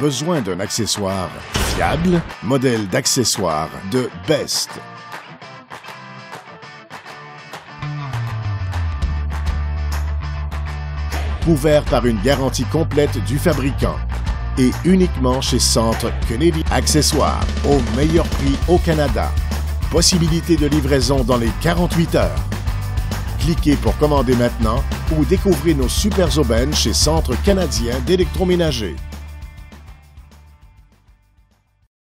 besoin d'un accessoire fiable, modèle d'accessoires de BEST. Couvert par une garantie complète du fabricant et uniquement chez Centre Kennedy Accessoires, au meilleur prix au Canada. Possibilité de livraison dans les 48 heures. Cliquez pour commander maintenant ou découvrez nos super aubaines chez Centre canadien d'électroménager.